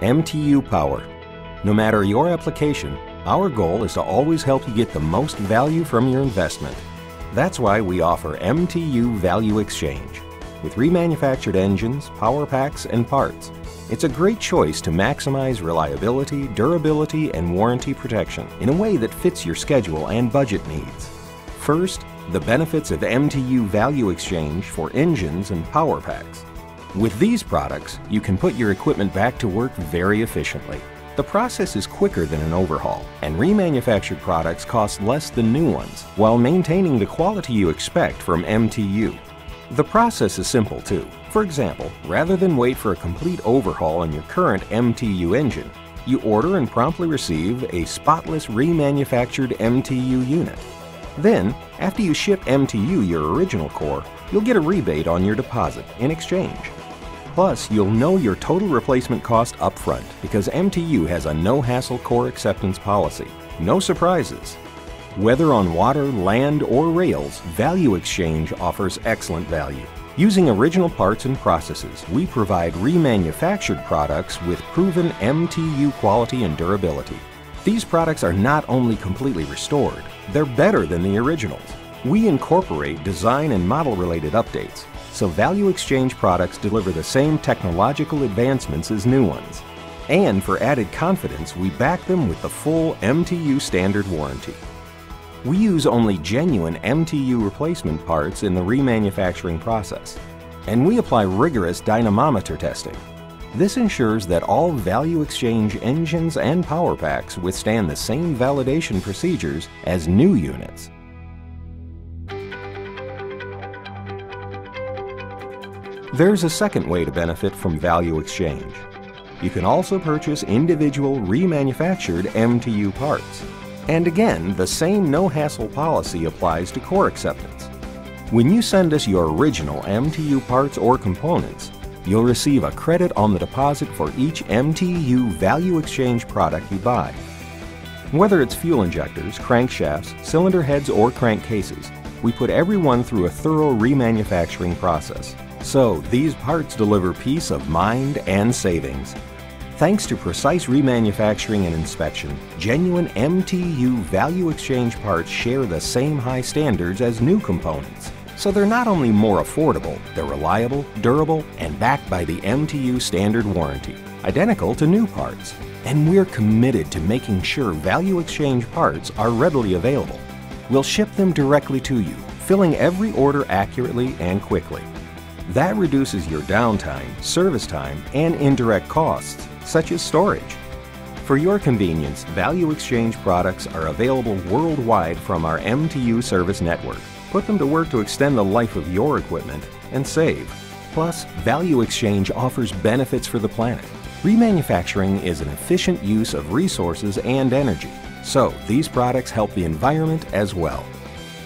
MTU Power. No matter your application, our goal is to always help you get the most value from your investment. That's why we offer MTU Value Exchange. With remanufactured engines, power packs, and parts, it's a great choice to maximize reliability, durability, and warranty protection in a way that fits your schedule and budget needs. First, the benefits of MTU Value Exchange for engines and power packs. With these products, you can put your equipment back to work very efficiently. The process is quicker than an overhaul, and remanufactured products cost less than new ones while maintaining the quality you expect from MTU. The process is simple too. For example, rather than wait for a complete overhaul on your current MTU engine, you order and promptly receive a spotless remanufactured MTU unit. Then, after you ship MTU your original core, you'll get a rebate on your deposit in exchange. Plus, you'll know your total replacement cost upfront because MTU has a no-hassle core acceptance policy. No surprises. Whether on water, land, or rails, Value Exchange offers excellent value. Using original parts and processes, we provide remanufactured products with proven MTU quality and durability. These products are not only completely restored, they're better than the originals. We incorporate design and model-related updates, so Value Exchange products deliver the same technological advancements as new ones. And for added confidence, we back them with the full MTU standard warranty. We use only genuine MTU replacement parts in the remanufacturing process, and we apply rigorous dynamometer testing. This ensures that all Value Exchange engines and power packs withstand the same validation procedures as new units. There's a second way to benefit from Value Exchange. You can also purchase individual remanufactured MTU parts. And again, the same no-hassle policy applies to core acceptance. When you send us your original MTU parts or components, you'll receive a credit on the deposit for each MTU Value Exchange product you buy. Whether it's fuel injectors, crankshafts, cylinder heads, or crankcases, we put everyone through a thorough remanufacturing process. So these parts deliver peace of mind and savings. Thanks to precise remanufacturing and inspection, genuine MTU Value Exchange parts share the same high standards as new components. So they're not only more affordable, they're reliable, durable, and backed by the MTU standard warranty, identical to new parts. And we're committed to making sure Value Exchange parts are readily available. We'll ship them directly to you, filling every order accurately and quickly. That reduces your downtime, service time, and indirect costs, such as storage. For your convenience, Value Exchange products are available worldwide from our MTU service network. Put them to work to extend the life of your equipment and save. Plus, Value Exchange offers benefits for the planet. Remanufacturing is an efficient use of resources and energy, so these products help the environment as well.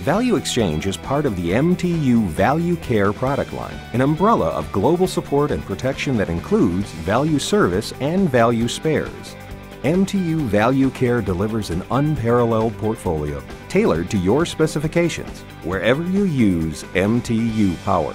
Value Exchange is part of the MTU Value Care product line, an umbrella of global support and protection that includes value service and value spares. MTU Value Care delivers an unparalleled portfolio tailored to your specifications wherever you use MTU Power.